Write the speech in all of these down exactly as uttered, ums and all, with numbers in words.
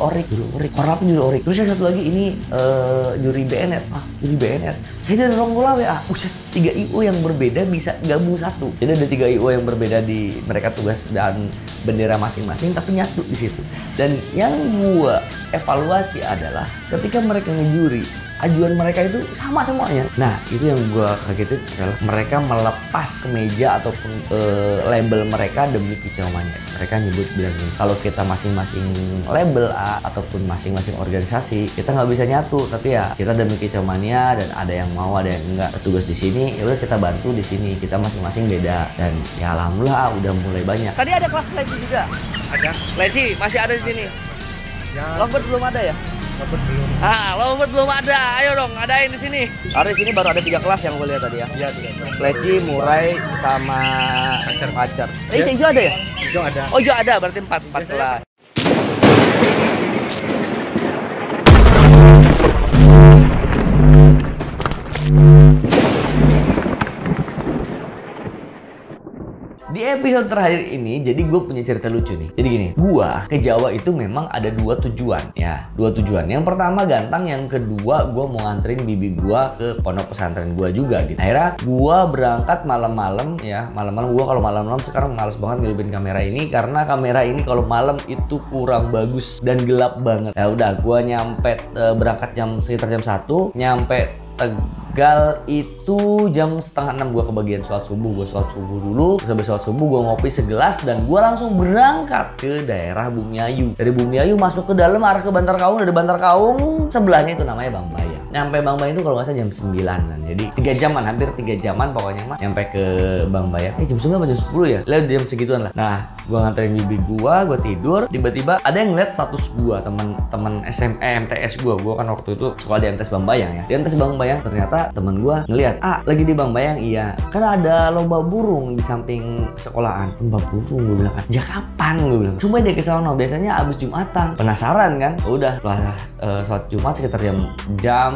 ORI dulu, ORI. Korlapnya dulu ORI. Terus yang satu lagi ini uh, juri B N F. Ah, juri B N F. Saya dari Ronggolawe. Ah, uset tiga I U yang berbeda bisa gabung satu. Jadi ada tiga I U yang berbeda di mereka tugas dan bendera masing-masing tapi nyatu di situ. Dan yang gua evaluasi adalah ketika mereka ngejuri, ajuan mereka itu sama semuanya. Nah, itu yang gua kagetin adalah mereka melepas kemeja ataupun e, label mereka demi kicauan monyet. Mereka nyebut bilang kalau kita masing-masing label A ataupun masing-masing organisasi kita nggak bisa nyatu, tapi ya kita demi kicauan monyet dan ada yang mau ada yang enggak. Tugas di sini ya udah kita bantu di sini, kita masing-masing beda dan ya alhamdulillah udah mulai banyak. Tadi ada kelas leci juga. Ada. Leci masih ada di sini. Ya. Love bird belum ada ya? Love bird belum. Ah, love bird belum ada. Ayo dong, adain di sini. Hari sini baru ada tiga kelas yang gue lihat tadi ya. Iya, tiga kelas. Leci, murai, sama pacar. Eh, ijo ada ya? Ijo ada. Oh, ijo ada, berarti empat empat kelas. Di episode terakhir ini, jadi gue punya cerita lucu nih. Jadi gini, gue ke Jawa itu memang ada dua tujuan ya. Dua tujuan, yang pertama gantang, yang kedua gue mau nganterin bibi gue ke pondok pesantren gue juga gitu. Akhirnya gue berangkat malam-malam ya. Malam-malam, gue kalau malam-malam sekarang males banget ngelupin kamera ini, karena kamera ini kalau malam itu kurang bagus dan gelap banget. Ya udah, gue nyampe berangkat jam sekitar jam satu, nyampe Tegal itu jam setengah enam. Gue kebagian sholat subuh, gue sholat subuh dulu. Setelah sholat subuh gue ngopi segelas dan gue langsung berangkat ke daerah Bumiayu. Dari Bumiayu masuk ke dalam arah ke Bantarkawung, dari Bantarkawung sebelahnya itu namanya Bang Bayang. Nyampe Bang Bayang itu kalau nggak salah jam sembilanan, jadi tiga jaman, hampir tiga jaman pokoknya mah nyampe ke Bang Bayang. Eh jam sembilan apa jam sepuluh ya? Lihat jam segituan lah. Nah, gue nganterin bibi gue, gue tidur, tiba-tiba ada yang ngeliat status gue, temen-temen S M P, M T S gue, gue kan waktu itu sekolah di M T S Bang Bayang ya. Di M T S Bang Bayang ternyata temen gue ngeliat, ah lagi di Bang Bayang, iya, kan ada lomba burung di samping sekolahan. Lomba burung, gue bilang, sejak kapan? Gue bilang, cuma dia ke sono, biasanya abis Jumatan. Penasaran kan? Udah, setelah uh, sholat Jumat sekitar jam jam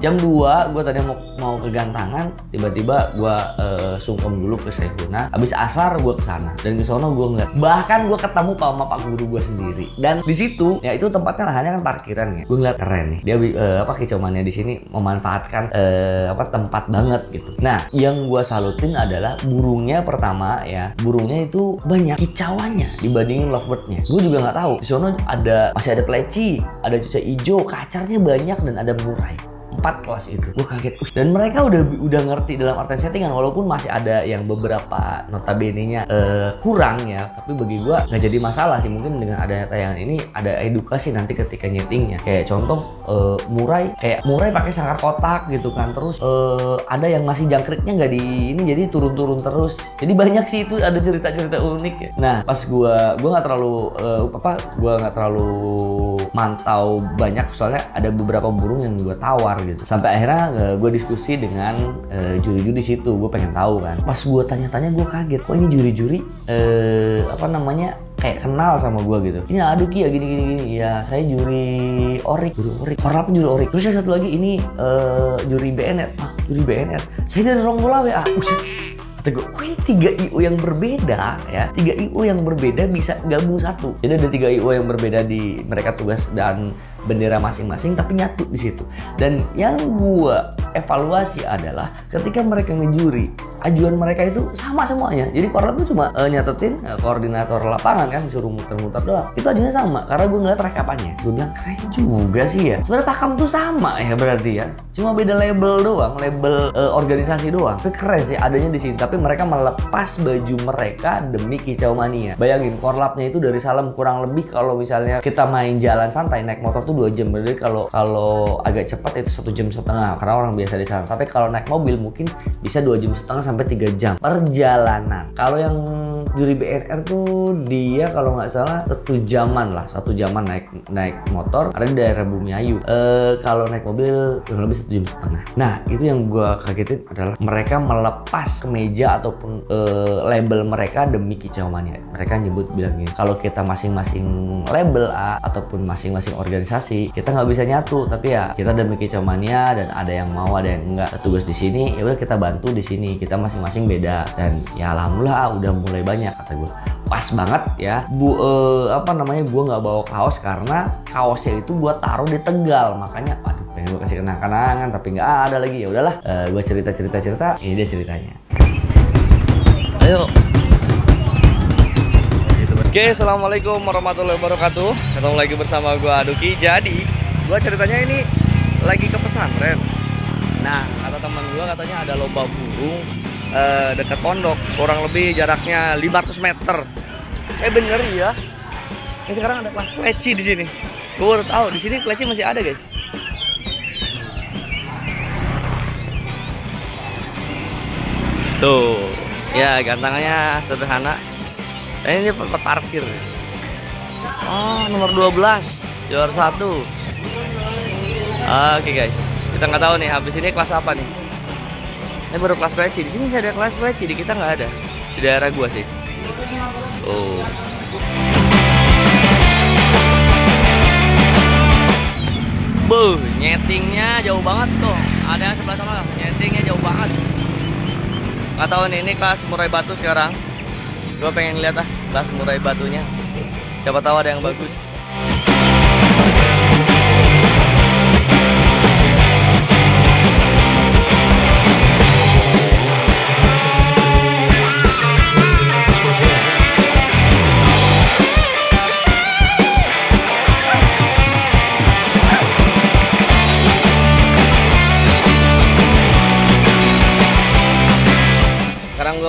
jam dua, gue tadi mau, mau ke gantangan, tiba-tiba gue uh, sungkem dulu ke Sehuna. Abis asar gue kesana, dan kesana gue ngeliat. Bahkan gue ketemu sama pak guru gue sendiri. Dan di situ, ya itu tempatnya lahannya kan parkiran ya. Gue ngeliat keren nih, dia uh, apa kicauannya di sini memanfaatkan uh, apa tempat banget gitu. Nah, yang gue salutin adalah burungnya pertama ya. Burungnya itu banyak kicauannya dibandingin love bird-nya. Gue juga nggak tahu. Di sana ada masih ada pleci, ada cucak ijo, kacarnya banyak dan ada murai. Empat kelas itu gue kaget, dan mereka udah udah ngerti dalam artian settingan, walaupun masih ada yang beberapa notabenenya uh, kurang ya, tapi bagi gue nggak jadi masalah sih. Mungkin dengan adanya tayangan ini ada edukasi nanti ketika nyetingnya, kayak contoh uh, murai, kayak murai pakai sangkar kotak gitu kan, terus uh, ada yang masih jangkriknya nggak di ini, jadi turun-turun terus, jadi banyak sih itu ada cerita-cerita unik ya. Nah pas gue gue nggak terlalu uh, apa gue nggak terlalu mantau banyak, soalnya ada beberapa burung yang gue tawar gitu. Sampai akhirnya gue diskusi dengan juri-juri uh, situ, gue pengen tahu kan. Pas gue tanya-tanya gue kaget, kok ini juri-juri uh, apa namanya kayak kenal sama gue gitu. Ini aaDUKI ya gini-gini. Ya saya juri ORI, juri ORI. Korlapnya juri ORI. Terus yang satu lagi ini uh, juri B N F. Ah, juri B N F. Saya dari Ronggolawe. Ah, uset. Gue, wih, tiga I U yang berbeda ya, tiga I U yang berbeda bisa gabung satu. Jadi ada tiga I U yang berbeda di mereka tugas dan bendera masing-masing tapi nyatu di situ. Dan yang gua evaluasi adalah ketika mereka ngejuri, ajuan mereka itu sama semuanya. Jadi korlapnya cuma uh, nyatetin uh, koordinator lapangan kan, disuruh muter-muter doang. Itu ajuannya sama, karena gue ngeliat rekapannya. Gue bilang keren juga sih ya. Sebenarnya pakam tuh sama ya berarti ya. Cuma beda label doang, label uh, organisasi doang. Tapi keren sih adanya di sini. Tapi mereka melepas baju mereka demi kicau mania. Bayangin korlapnya itu dari Salem, kurang lebih kalau misalnya kita main jalan santai naik motor tuh dua jam. Berarti kalau kalau agak cepat itu satu jam setengah. Karena orang biasa di sana. Tapi kalau naik mobil mungkin bisa dua jam setengah sampai tiga jam perjalanan. Kalau yang juri B N R tuh dia kalau nggak salah satu jaman lah, satu jaman naik naik motor. Ada di daerah Bumiayu. E, kalau naik mobil kurang lebih satu jam setengah. Nah itu yang gue kagetin adalah mereka melepas kemeja kerja ataupun uh, label mereka demi kicau mania. Mereka nyebut bilangnya kalau kita masing-masing label A ataupun masing-masing organisasi kita nggak bisa nyatu, tapi ya kita demi kicau mania dan ada yang mau ada yang enggak. Tugas di sini ya udah kita bantu di sini, kita masing-masing beda dan ya alhamdulillah udah mulai banyak. Kata gue pas banget ya bu, uh, apa namanya, gue nggak bawa kaos karena kaosnya itu gue taruh di Tegal, makanya aduh pengen gue kasih kenang-kenangan tapi nggak ada lagi. Ya udahlah, uh, gue cerita-cerita-cerita ini dia ceritanya. Ayo. Oke, okay, assalamualaikum warahmatullahi wabarakatuh. Ketemu lagi bersama gue aaDUKI. Jadi gue ceritanya ini lagi ke pesantren. Nah, kata teman gue katanya ada lomba burung uh, dekat pondok, kurang lebih jaraknya lima ratus meter. Eh bener ya. Ini sekarang ada kelas kleci di sini. Gue baru tahu di sini kleci masih ada guys. Tuh, ya gantangannya sederhana. Eh, ini tempat parkir. Oh, nomor dua belas, juara satu. Oke guys, kita nggak tahu nih habis ini kelas apa nih. Ini baru kelas peci. Di sini ada kelas peci, di kita nggak ada. Di daerah gua sih. Oh. Buh, nyetingnya jauh banget tuh. Ada sebelah sana, nyetingnya jauh banget. Nggak tahu nih, ini kelas murai batu sekarang. Gue pengen lihat ah kelas murai batunya, siapa tahu ada yang bagus.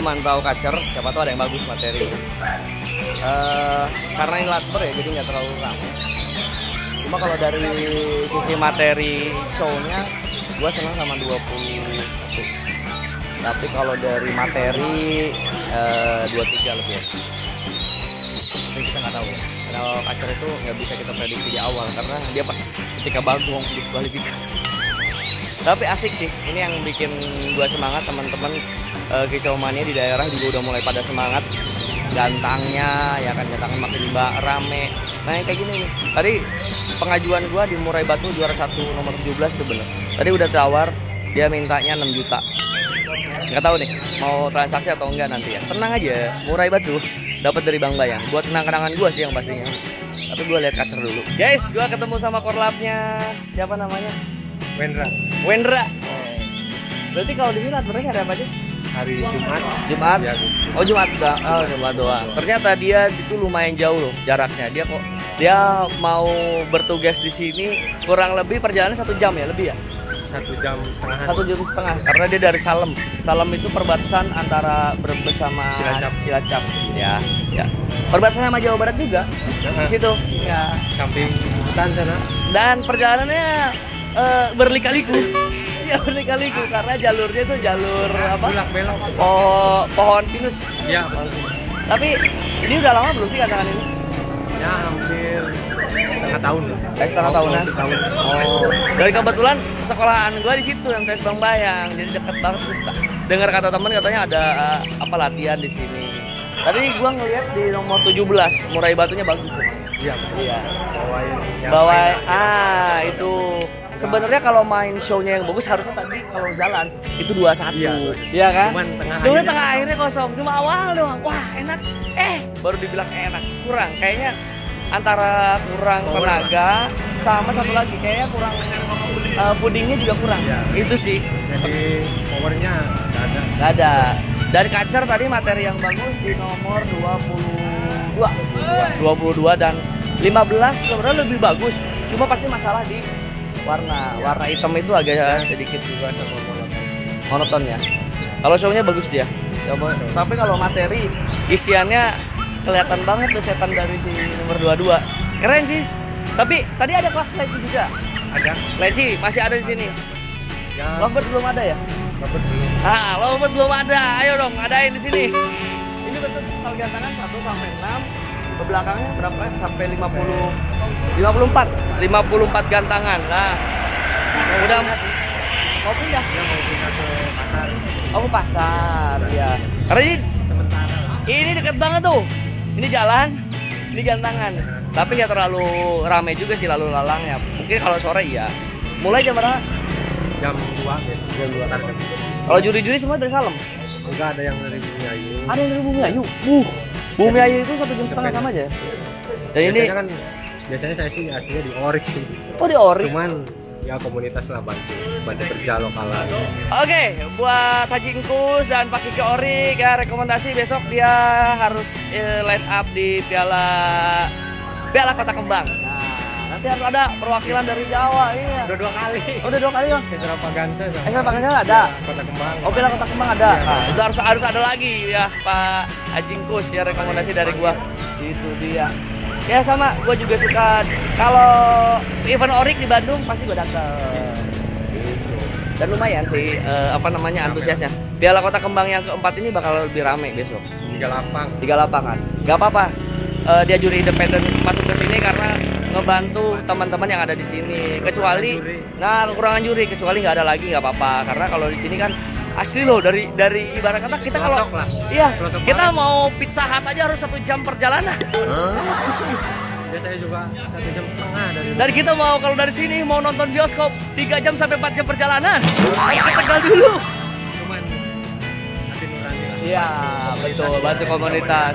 Mantau kacer, siapa tahu ada yang bagus materi. Uh, karena ini love bird ya, jadi nggak terlalu ramai. Cuma kalau dari sisi materi show-nya, gue senang sama dua puluh satu. Tapi kalau dari materi uh, dua puluh tiga lebih ya. Ini kita nggak tahu ya. Karena kacer itu nggak bisa kita prediksi di awal karena dia pas ketika bagong diskualifikasi. Tapi asik sih, ini yang bikin gue semangat. Teman-teman uh, kicau mania di daerah juga udah mulai pada semangat. Gantangnya, ya kan, gantangnya makin mbak, rame. Nah kayak gini nih, tadi pengajuan gue di murai batu juara satu nomor tujuh belas itu bener. Tadi udah tawar, dia mintanya enam juta. Nggak tahu nih, mau transaksi atau enggak nanti ya. Tenang aja, murai batu dapat dari Bang Bayang. Buat kenang-kenangan gue sih yang pastinya. Tapi gue lihat kacer dulu. Guys, gue ketemu sama korlapnya, siapa namanya? Wendra. Wendra. Berarti kalau di sini latihannya ada apa aja? Hari Jumat. Jumat. Oh Jumat doang. Oh Jumat doang. Ternyata dia itu lumayan jauh loh jaraknya. Dia kok dia mau bertugas di sini kurang lebih perjalanan satu jam ya lebih ya? Satu jam setengah. Satu jam setengah. Karena dia dari Salem. Salem itu perbatasan antara Brebes sama Cilacap. Cilacap. Ya. Ya. Perbatasan sama Jawa Barat juga. Di situ. Ya. Samping hutan sana. Dan perjalanannya Uh, berlika-liku, ya berlika-liku karena jalurnya tuh jalur apa? Belok-belok. Oh, pohon pinus. Iya. Tapi ini udah lama belum sih katakan ini? Ya hampir setengah tahun. Eh, setengah tahun ya? Setahun. Oh. Dari kebetulan sekolahan gue di situ M T S Bang Bayang, jadi deket banget. Dengar kata teman katanya ada uh, apa latihan di sini. Tadi gue ngeliat di nomor tujuh belas murai batunya bagus ya. Iya. Iya. Bawain. Bawain. Ah itu. Sebenarnya kalau main show-nya yang bagus harusnya tadi kalau jalan itu dua satu, iya, ya kan? Cuman tengah, akhirnya, tengah akhirnya kosong, cuma awal doang. Wah enak, eh baru dibilang enak, kurang. Kayaknya antara kurang power tenaga sama satu lagi kayaknya kurang uh, pudingnya juga kurang. Iya. Itu sih. Jadi powernya nggak ada. Nggak ada. Dari kacer tadi materi yang bagus di nomor dua puluh dua, dua puluh dua dan lima belas sebenarnya lebih bagus. Cuma pasti masalah di warna ya. Warna hitam itu agak ya. Sedikit juga monoton ya. Kalau show-nya bagus dia. Ya, tapi kalau materi isiannya kelihatan banget kesetan dari si nomor dua puluh dua. Keren sih. Tapi tadi ada kelas leci juga. Ada. Leci masih ada di sini. Ya. Love bird belum ada ya? Love bird belum. Ah, love bird belum ada. Ayo dong, adain di sini. Ini betul total gantangan satu sampai enam. Ke belakangnya berapa sampai lima puluh lima puluh empat lima puluh empat gantangan. Nah, udah Mau pindah? Ya, mau pindah ke pasar. Oh, ke pasar, ya. Karena ini sementara lah. Ini deket banget tuh. Ini jalan, ini gantangan. Tapi nggak terlalu rame juga sih lalu lalangnya. Mungkin kalau sore iya. Mulai jam berapa? Jam dua, ya. Jam dua target. Kalau juri-juri semua dari Salem? Enggak, ada yang dari Bumiayu. Ada yang dari Bumiayu? Uh, Bumiayu itu satu jam setengah sama aja. Dan biasanya ini kan, biasanya saya sih aslinya di O R I sih. Oh, di O R I? Cuman ya komunitas lah, bantu bantu kerja lokalan. Oke, buat Haji Engkus dan Pak Kiki O R I ya, rekomendasi besok dia harus eh, line up di Piala Piala Kota Kembang. Nah, nanti harus ada perwakilan dari Jawa. Iya. Udah dua kali. Oh, udah dua kali bang. Ekstra Pagansa. Ekstra Pagansa ada. Kota Kembang. Oh, Piala Kota Kembang ada. Ya, nah, itu harus harus ada lagi ya Pak Haji Engkus ya, rekomendasi dari gua. Itu dia. Ya sama, gue juga suka kalau event O R I di Bandung pasti gue datang. Dan lumayan sih, eh, apa namanya, antusiasnya. Piala Kota Kembang yang keempat ini bakal lebih rame besok. Tiga lapang. Tiga lapangan. Gak apa-apa, eh, dia juri independen masuk ke sini karena ngebantu teman-teman yang ada di sini. Kecuali, nah kekurangan juri, kecuali nggak ada lagi nggak apa-apa. Karena kalau di sini kan asli loh, dari dari ibarat kata kita kalau iya Klosok kita barang. Mau Pizza Hut aja harus satu jam perjalanan. Biasanya juga satu jam setengah dari. Dan kita mau kalau dari sini mau nonton bioskop tiga jam sampai empat jam perjalanan. Ayo ke Tegal dulu. Cuman hati nurani lah. Iya betul, bantu komunitas.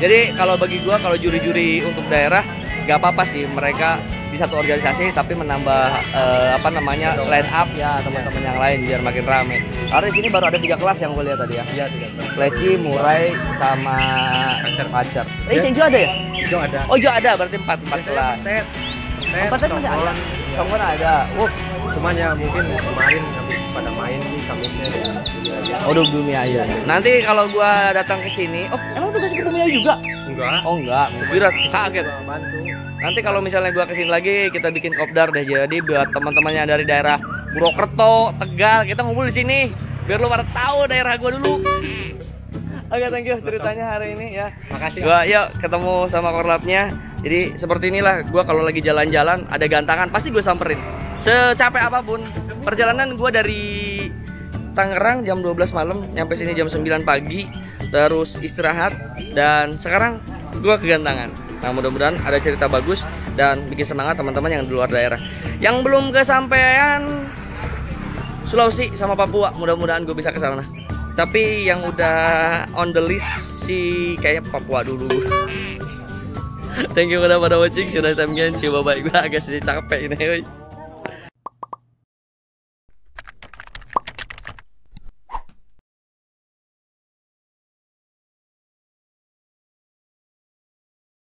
Jadi kalau bagi gua kalau juri-juri untuk daerah nggak apa-apa sih mereka di satu organisasi tapi menambah uh, apa namanya line up ya teman-teman yang lain biar makin rame. Karena di sini baru ada tiga kelas yang gue lihat tadi ya. Iya, tiga kelas. Leci, murai sama pancer. Eh, ijo ada ya? Ijo ada. Oh, ijo ada berarti empat empat kelas. Tet. Tet masih ada. Songkon ada. Wuh, cuman ya mungkin kemarin habis pada main di kampusnya ya. Oh, udah Bumiayu. Nanti kalau gua datang ke sini, oh, emang tugas ke Bumiayu juga? Enggak. Oh, enggak. Birat kaget. Nanti kalau misalnya gua kesini lagi kita bikin kopdar deh, jadi buat teman-temannya dari daerah Purwokerto, Tegal, kita ngumpul di sini biar lu pada tahu daerah gua dulu. Oke, okay, thank you ceritanya hari ini ya. Makasih. Gua yuk ketemu sama korlapnya. Jadi seperti inilah gua kalau lagi jalan-jalan ada gantangan pasti gua samperin. Secapek apapun perjalanan gua dari Tangerang jam dua belas malam nyampe sini jam sembilan pagi, terus istirahat dan sekarang gua ke gantangan. Nah, mudah-mudahan ada cerita bagus dan bikin semangat teman-teman yang di luar daerah. Yang belum kesampaian Sulawesi sama Papua, mudah-mudahan gue bisa ke sana. Tapi yang udah on the list sih kayaknya Papua dulu. Thank you udah pada watching, sudah time game. Coba baik gue agak sedikit capek ini.